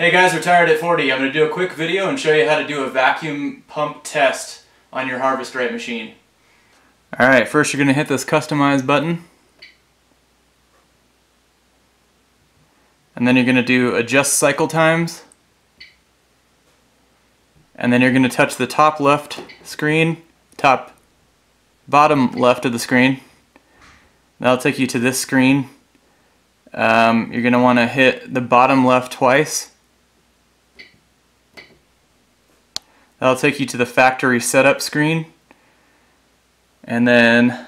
Hey guys, Retired at 40. I'm going to do a quick video and show you how to do a vacuum pump test on your Harvest Right machine. Alright, first you're going to hit this customize button. And then you're going to do adjust cycle times. And then you're going to touch the top left screen, bottom left of the screen. That'll take you to this screen. You're going to want to hit the bottom left twice. That'll take you to the factory setup screen, and then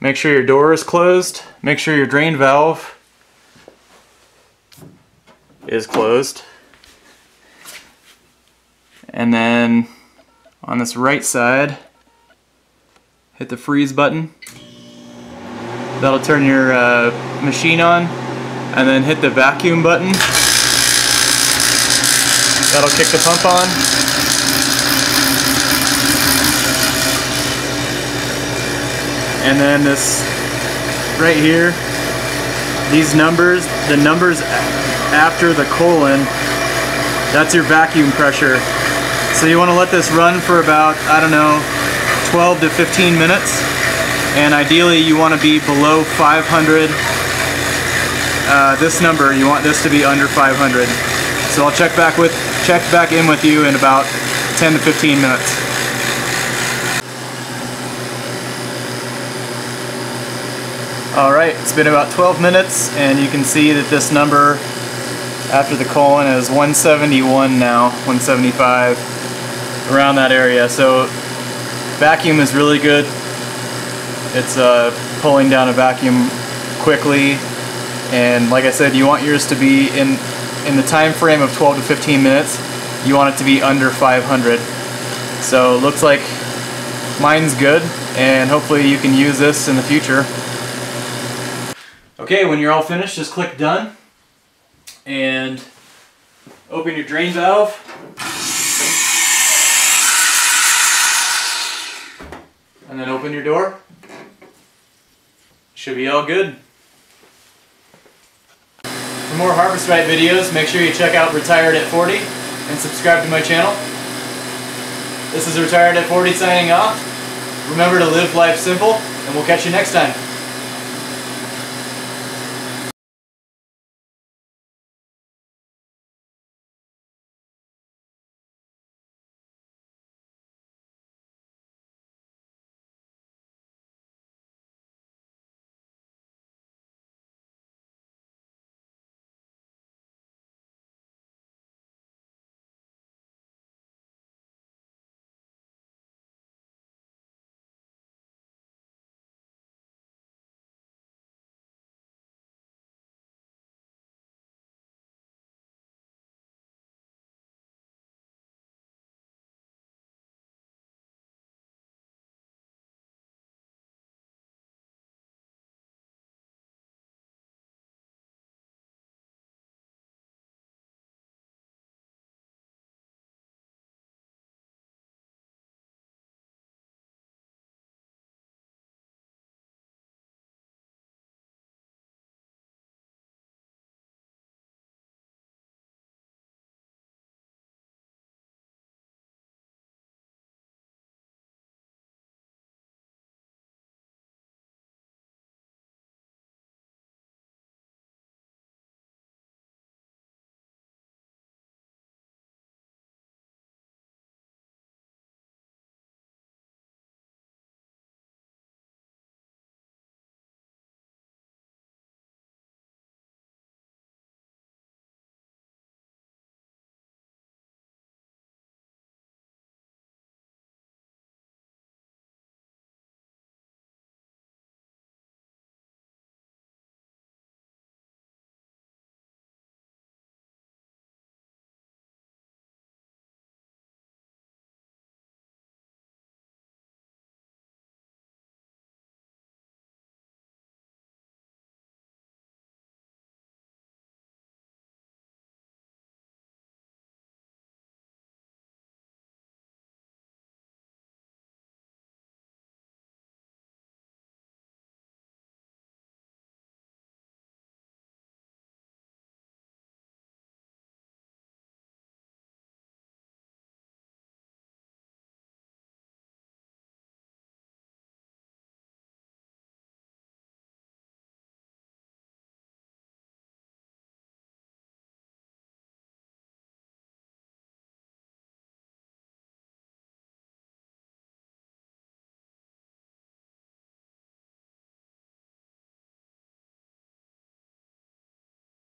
make sure your door is closed, make sure your drain valve is closed, and then on this right side hit the freeze button. That'll turn your machine on, and then hit the vacuum button. That'll kick the pump on. And then this right here, these numbers, the numbers after the colon, that's your vacuum pressure. So you want to let this run for about, I don't know, 12 to 15 minutes. And ideally you want to be below 500. This number, you want this to be under 500. So I'll check back in with you in about 10 to 15 minutes. Alright, it's been about 12 minutes, and you can see that this number after the colon is 171 now, 175, around that area. So vacuum is really good. It's pulling down a vacuum quickly, and like I said, you want yours to be in the time frame of 12 to 15 minutes. You want it to be under 500. So it looks like mine's good, and hopefully you can use this in the future. Okay, when you're all finished, just click done and open your drain valve. And then open your door. Should be all good. For more Harvest Right videos, make sure you check out Retired at 40 and subscribe to my channel. This is Retired at 40 signing off. Remember to live life simple, and we'll catch you next time.